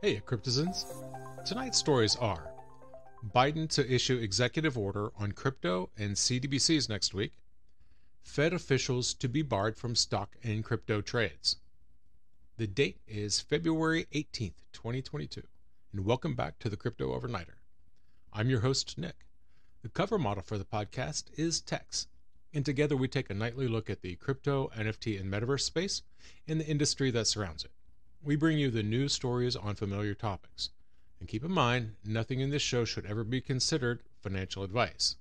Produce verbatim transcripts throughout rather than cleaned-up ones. Hey, Cryptizens. Tonight's stories are Biden to issue executive order on crypto and C D B Cs next week, Fed officials to be barred from stock and crypto trades. The date is February eighteenth, twenty twenty-two, and welcome back to the Crypto Overnighter. I'm your host, Nick. The cover model for the podcast is Tex, and together we take a nightly look at the crypto, N F T, and metaverse space and the industry that surrounds it. We bring you the news stories on familiar topics. And keep in mind, nothing in this show should ever be considered financial advice.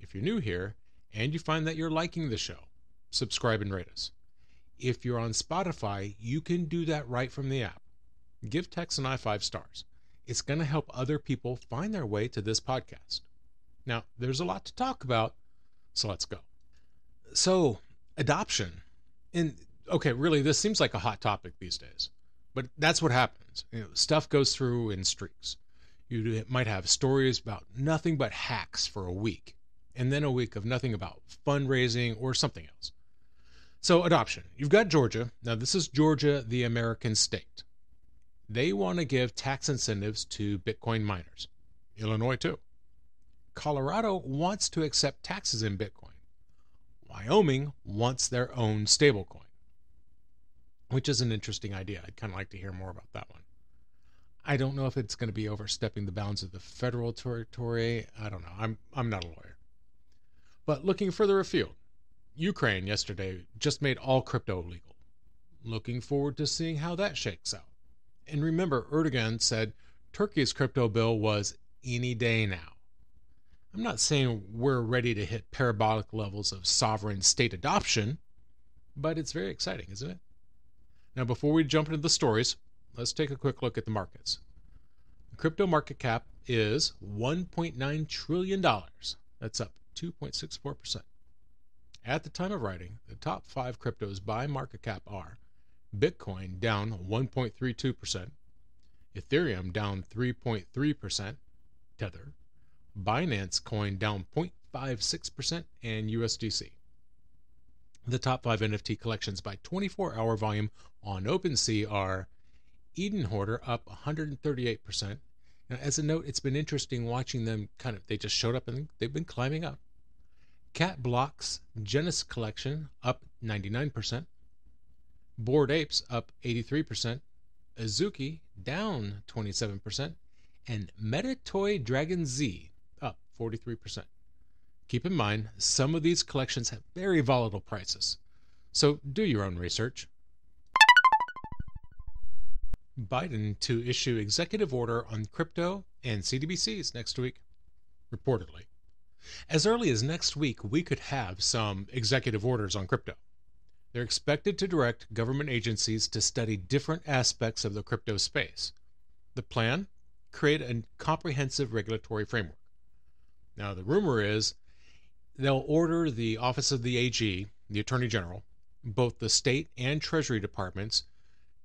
If you're new here and you find that you're liking the show, subscribe and rate us. If you're on Spotify, you can do that right from the app. Give Tex and I five stars. It's going to help other people find their way to this podcast. Now, there's a lot to talk about, so let's go. So, adoption. And, okay, really, this seems like a hot topic these days. But that's what happens. You know, stuff goes through in streaks. You might have stories about nothing but hacks for a week, and then a week of nothing about fundraising or something else. So adoption. You've got Georgia. Now this is Georgia, the American state. They want to give tax incentives to Bitcoin miners. Illinois too. Colorado wants to accept taxes in Bitcoin. Wyoming wants their own stablecoin, which is an interesting idea. I'd kind of like to hear more about that one. I don't know if it's going to be overstepping the bounds of the federal territory. I don't know. I'm I'm not a lawyer. But looking further afield, Ukraine yesterday just made all crypto illegal. Looking forward to seeing how that shakes out. And remember, Erdogan said Turkey's crypto bill was any day now. I'm not saying we're ready to hit parabolic levels of sovereign state adoption, but it's very exciting, isn't it? Now, before we jump into the stories, let's take a quick look at the markets. The crypto market cap is one point nine trillion dollars. That's up two point six four percent. At the time of writing, the top five cryptos by market cap are Bitcoin down one point three two percent, Ethereum down three point three percent, Tether, Binance Coin down zero point five six percent, and U S D C. The top five N F T collections by twenty-four hour volume on OpenSea are Eden Hoarder up one hundred thirty-eight percent. Now, as a note, it's been interesting watching them kind of, they just showed up and they've been climbing up. Cat Block's Genesis Collection up ninety-nine percent. Bored Apes up eighty-three percent. Azuki down twenty-seven percent. And Metatoy Dragon Z up forty-three percent. Keep in mind, some of these collections have very volatile prices, so do your own research. Biden to issue executive order on crypto and C D B Cs next week, reportedly. As early as next week, we could have some executive orders on crypto. They're expected to direct government agencies to study different aspects of the crypto space. The plan? Create a comprehensive regulatory framework. Now, the rumor is they'll order the Office of the A G, the Attorney General, both the state and Treasury departments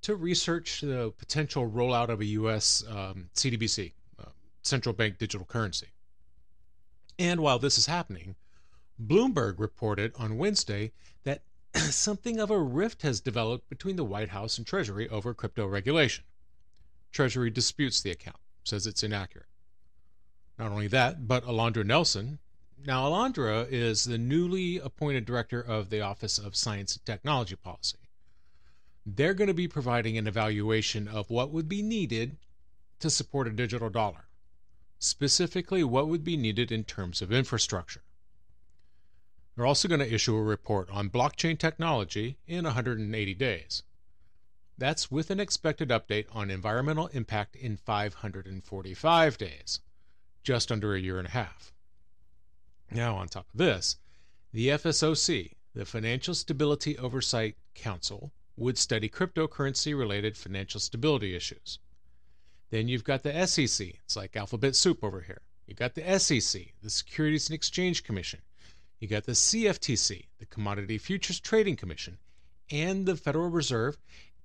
to research the potential rollout of a U S um, C D B C, uh, central bank digital currency. And while this is happening, Bloomberg reported on Wednesday that something of a rift has developed between the White House and Treasury over crypto regulation. Treasury disputes the account, says it's inaccurate. Not only that, but Alondra Nelson. Now, Alondra is the newly appointed director of the Office of Science and Technology Policy. They're going to be providing an evaluation of what would be needed to support a digital dollar, specifically what would be needed in terms of infrastructure. They're also going to issue a report on blockchain technology in one hundred eighty days. That's with an expected update on environmental impact in five hundred forty-five days. Just under a year and a half. Now, on top of this, the F S O C, the Financial Stability Oversight Council, would study cryptocurrency-related financial stability issues. Then you've got the S E C. It's like alphabet soup over here. You've got the S E C, the Securities and Exchange Commission. You've got the C F T C, the Commodity Futures Trading Commission, and the Federal Reserve,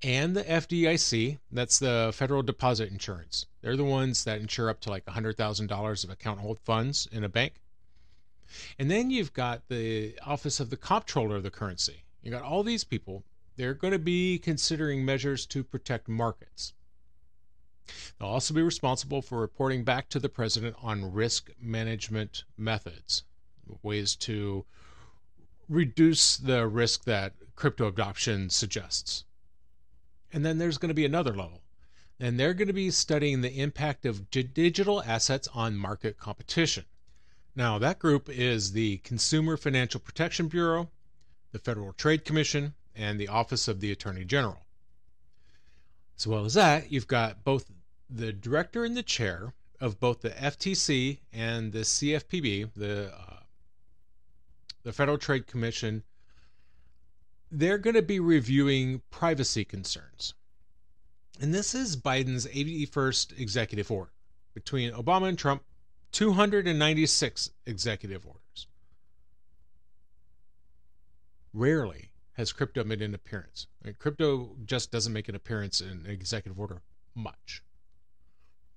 and the F D I C, that's the Federal Deposit Insurance. They're the ones that insure up to like one hundred thousand dollars of account hold funds in a bank. And then you've got the Office of the Comptroller of the Currency. You've got all these people. They're going to be considering measures to protect markets. They'll also be responsible for reporting back to the president on risk management methods, ways to reduce the risk that crypto adoption suggests. And then there's going to be another level, and they're going to be studying the impact of d- digital assets on market competition. Now, that group is the Consumer Financial Protection Bureau, the Federal Trade Commission, and the Office of the Attorney General. As well as that, you've got both the director and the chair of both the F T C and the C F P B, the uh, the Federal Trade Commission. They're going to be reviewing privacy concerns. And this is Biden's eighty-first executive order. Between Obama and Trump, two hundred ninety-six executive orders. Rarely has crypto made an appearance. I mean, crypto just doesn't make an appearance in an executive order much.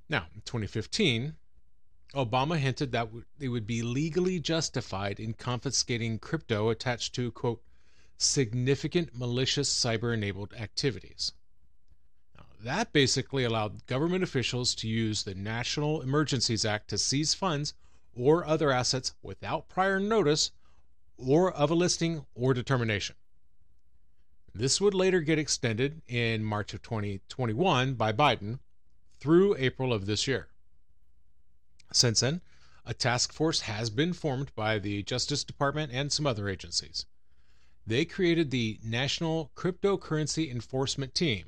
Now, in twenty fifteen, Obama hinted that they would be legally justified in confiscating crypto attached to, quote, significant malicious cyber-enabled activities. Now, that basically allowed government officials to use the National Emergencies Act to seize funds or other assets without prior notice or of a listing or determination. This would later get extended in March of twenty twenty-one by Biden through April of this year. Since then, a task force has been formed by the Justice Department and some other agencies. They created the National Cryptocurrency Enforcement Team,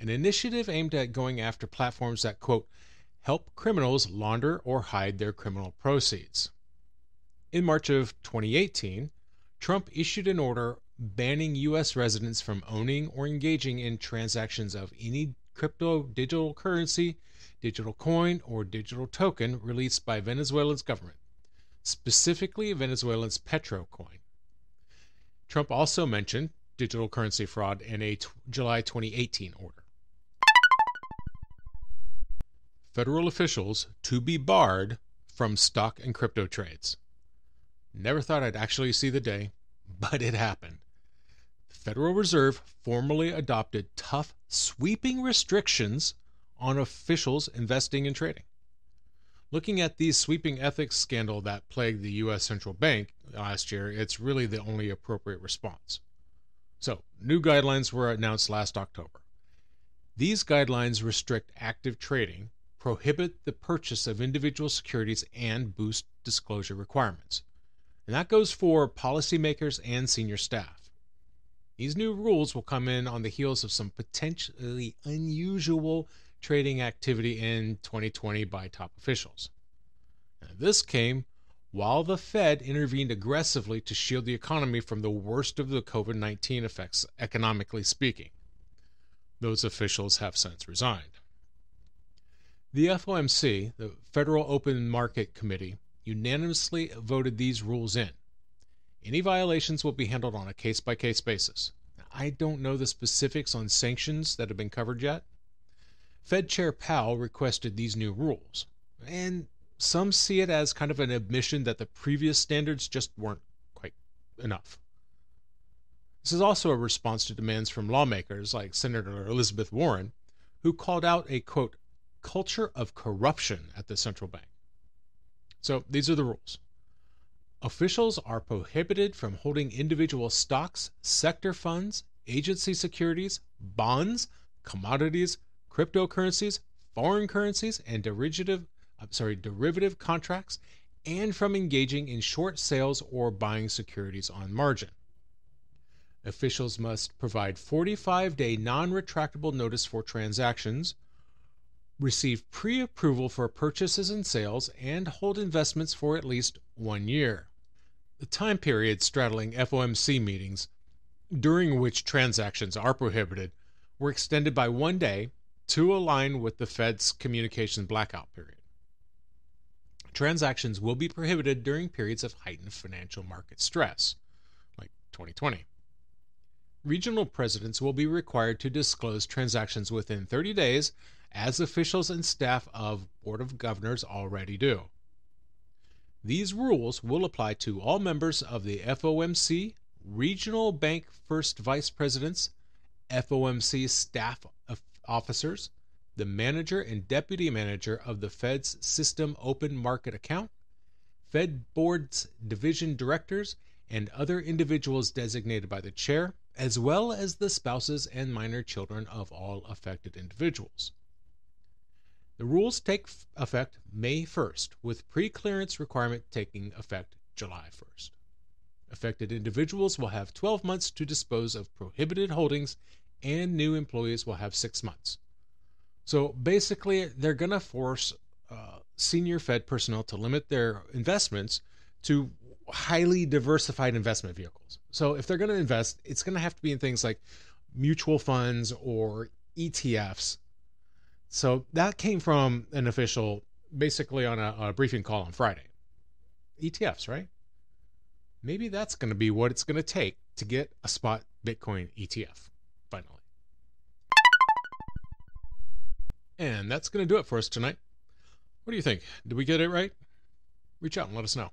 an initiative aimed at going after platforms that, quote, help criminals launder or hide their criminal proceeds. In March of twenty eighteen, Trump issued an order banning U S residents from owning or engaging in transactions of any crypto, digital currency, digital coin, or digital token released by Venezuela's government, specifically Venezuela's Petrocoin. Trump also mentioned digital currency fraud in a t- July twenty eighteen order. Federal officials to be barred from stock and crypto trades. Never thought I'd actually see the day, but it happened. Federal Reserve formally adopted tough, sweeping restrictions on officials investing and trading. Looking at the sweeping ethics scandal that plagued the U S central bank last year, it's really the only appropriate response. So, new guidelines were announced last October. These guidelines restrict active trading, prohibit the purchase of individual securities, and boost disclosure requirements. And that goes for policymakers and senior staff. These new rules will come in on the heels of some potentially unusual trading activity in twenty twenty by top officials. Now, this came while the Fed intervened aggressively to shield the economy from the worst of the COVID nineteen effects, economically speaking. Those officials have since resigned. The F O M C, the Federal Open Market Committee, unanimously voted these rules in. Any violations will be handled on a case-by-case basis. I don't know the specifics on sanctions that have been covered yet. Fed Chair Powell requested these new rules, and some see it as kind of an admission that the previous standards just weren't quite enough. This is also a response to demands from lawmakers like Senator Elizabeth Warren, who called out a, quote, culture of corruption at the central bank. So these are the rules. Officials are prohibited from holding individual stocks, sector funds, agency securities, bonds, commodities, cryptocurrencies, foreign currencies, and derivative, I'm sorry, derivative contracts, and from engaging in short sales or buying securities on margin. Officials must provide forty-five day non-retractable notice for transactions, receive pre-approval for purchases and sales, and hold investments for at least one year. The time period straddling F O M C meetings, during which transactions are prohibited, were extended by one day to align with the Fed's communication blackout period. Transactions will be prohibited during periods of heightened financial market stress, like twenty twenty. Regional presidents will be required to disclose transactions within thirty days, as officials and staff of Board of Governors already do. These rules will apply to all members of the F O M C, Regional Bank First Vice Presidents, F O M C staff officers, the manager and deputy manager of the Fed's System Open Market Account, Fed Board's division directors, and other individuals designated by the chair, as well as the spouses and minor children of all affected individuals. The rules take effect May first, with pre-clearance requirement taking effect July first. Affected individuals will have twelve months to dispose of prohibited holdings, and new employees will have six months. So basically, they're going to force uh, senior Fed personnel to limit their investments to highly diversified investment vehicles. So if they're going to invest, it's going to have to be in things like mutual funds or E T Fs. So that came from an official basically on a, a briefing call on Friday. E T Fs, right? Maybe that's going to be what it's going to take to get a spot Bitcoin E T F, finally. And that's going to do it for us tonight. What do you think? Did we get it right? Reach out and let us know.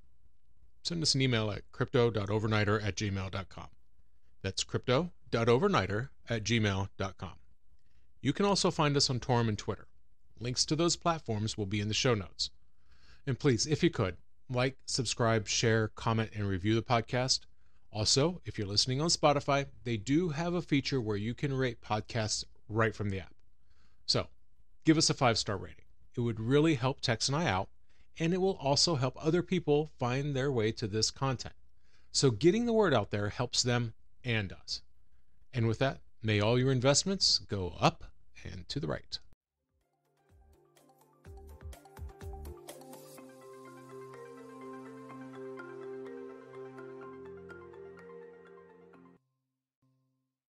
Send us an email at crypto dot overnighter at gmail dot com. That's crypto dot overnighter at gmail dot com. You can also find us on Torum and Twitter. Links to those platforms will be in the show notes. And please, if you could, like, subscribe, share, comment, and review the podcast. Also, if you're listening on Spotify, they do have a feature where you can rate podcasts right from the app. So give us a five-star rating. It would really help Tex and I out, and it will also help other people find their way to this content. So getting the word out there helps them and us. And with that, may all your investments go up and to the right.